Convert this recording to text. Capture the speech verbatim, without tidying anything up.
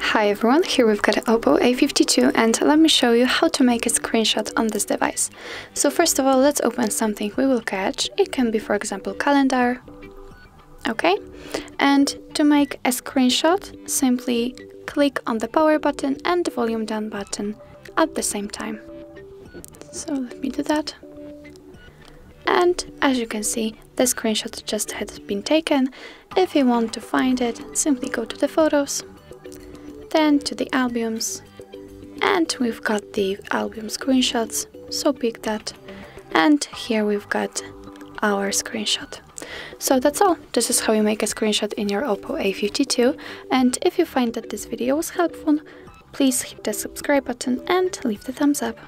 Hi everyone, here we've got Oppo A fifty-two and let me show you how to make a screenshot on this device. So first of all, let's open something we will catch. It can be, for example, calendar. Okay, and to make a screenshot, simply click on the power button and the volume down button at the same time. So let me do that. And as you can see, the screenshot just had been taken. If you want to find it, simply go to the photos, then to the albums, and we've got the album screenshots, so pick that. And here we've got our screenshot. So that's all. This is how you make a screenshot in your Oppo A fifty-two, and if you find that this video was helpful, please hit the subscribe button and leave the thumbs up.